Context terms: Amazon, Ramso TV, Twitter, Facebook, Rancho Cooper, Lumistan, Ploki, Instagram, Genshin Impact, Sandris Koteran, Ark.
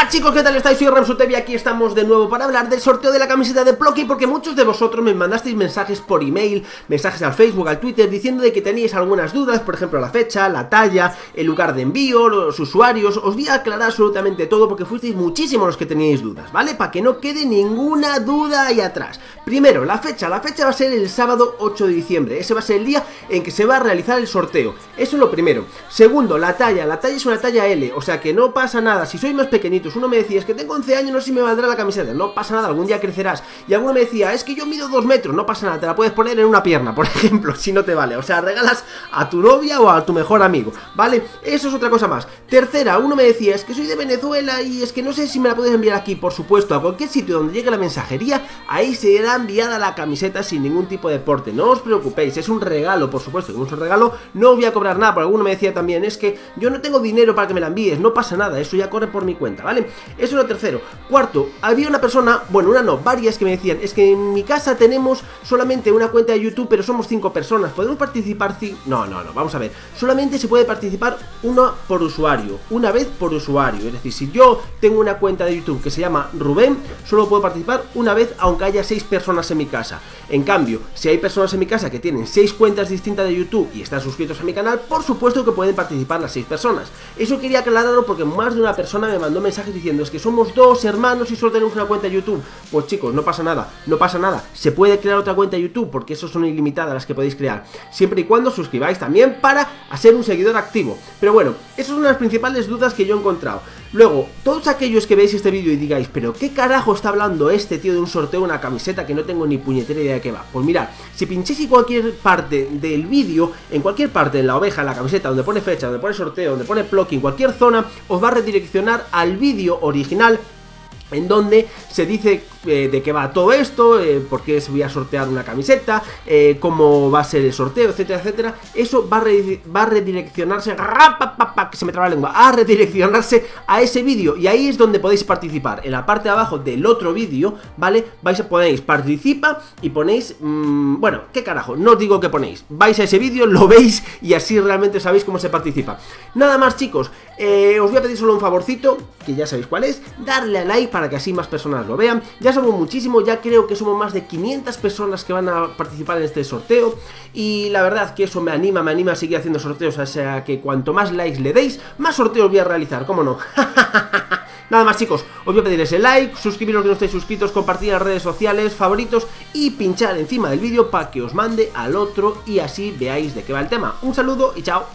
Hola chicos, ¿qué tal estáis? Soy Ramso TV y aquí estamos de nuevo para hablar del sorteo de la camiseta de Ploki, porque muchos de vosotros me mandasteis mensajes por email, mensajes al Facebook, al Twitter, diciendo de que teníais algunas dudas, por ejemplo la fecha, la talla, el lugar de envío, los usuarios. Os voy a aclarar absolutamente todo porque fuisteis muchísimos los que teníais dudas, ¿vale? Para que no quede ninguna duda ahí atrás. Primero, la fecha va a ser el sábado 8 de diciembre, ese va a ser el día en que se va a realizar el sorteo, eso es lo primero. Segundo, la talla es una talla L, o sea que no pasa nada, si sois más pequeñitos. Uno me decía, es que tengo 11 años, no sé si me valdrá la camiseta. No pasa nada, algún día crecerás. Y alguno me decía, es que yo mido 2 metros. No pasa nada, te la puedes poner en una pierna, por ejemplo, si no te vale. O sea, regalas a tu novia o a tu mejor amigo, ¿vale? Eso es otra cosa más. Tercera, uno me decía, es que soy de Venezuela y es que no sé si me la puedes enviar aquí. Por supuesto, a cualquier sitio donde llegue la mensajería, ahí será enviada la camiseta sin ningún tipo de porte. No os preocupéis, es un regalo, por supuesto, que es un regalo. No os voy a cobrar nada, pero alguno me decía también, es que yo no tengo dinero para que me la envíes. No pasa nada, eso ya corre por mi cuenta, ¿vale? Eso es lo tercero. Cuarto, había una persona, bueno, una no, varias que me decían, es que en mi casa tenemos solamente una cuenta de YouTube, pero somos 5 personas, ¿podemos participar? No, vamos a ver, solamente se puede participar una por usuario, una vez por usuario, es decir, si yo tengo una cuenta de YouTube que se llama Rubén, solo puedo participar una vez aunque haya 6 personas en mi casa. En cambio, si hay personas en mi casa que tienen 6 cuentas distintas de YouTube y están suscritos a mi canal, por supuesto que pueden participar las 6 personas. Eso quería aclararlo porque más de una persona me mandó mensajes diciendo, es que somos 2 hermanos y solo tenemos una cuenta de YouTube. Pues chicos, no pasa nada, no pasa nada, se puede crear otra cuenta de YouTube porque esas son ilimitadas las que podéis crear, siempre y cuando suscribáis también para hacer un seguidor activo. Pero bueno, esas son las principales dudas que yo he encontrado. Luego, todos aquellos que veáis este vídeo y digáis, pero ¿qué carajo está hablando este tío de un sorteo de una camiseta que no tengo ni puñetera idea de qué va? Pues mirad, si pincháis en cualquier parte del vídeo, en cualquier parte, en la oveja, en la camiseta, donde pone fecha, donde pone sorteo, donde pone Ploki, en cualquier zona, os va a redireccionar al vídeo original en donde se dice de qué va todo esto, por qué voy a sortear una camiseta, cómo va a ser el sorteo, etcétera, etcétera. Eso va a redireccionarse, que se me traba la lengua, a redireccionarse a ese vídeo, y ahí es donde podéis participar. En la parte de abajo del otro vídeo, ¿vale? Ponéis participa y ponéis, bueno, qué carajo, no os digo que ponéis, vais a ese vídeo, lo veis y así realmente sabéis cómo se participa. Nada más chicos, os voy a pedir solo un favorcito, que ya sabéis cuál es, darle a like para que así más personas lo vean. Ya somos muchísimos, ya creo que somos más de 500 personas que van a participar en este sorteo, y la verdad que eso me anima a seguir haciendo sorteos, o sea que cuanto más likes le deis, más sorteos voy a realizar, ¿cómo no? Nada más chicos, os voy a pedir ese like, suscribiros que no estáis suscritos, compartir en las redes sociales, favoritos y pinchar encima del vídeo para que os mande al otro y así veáis de qué va el tema. Un saludo y chao.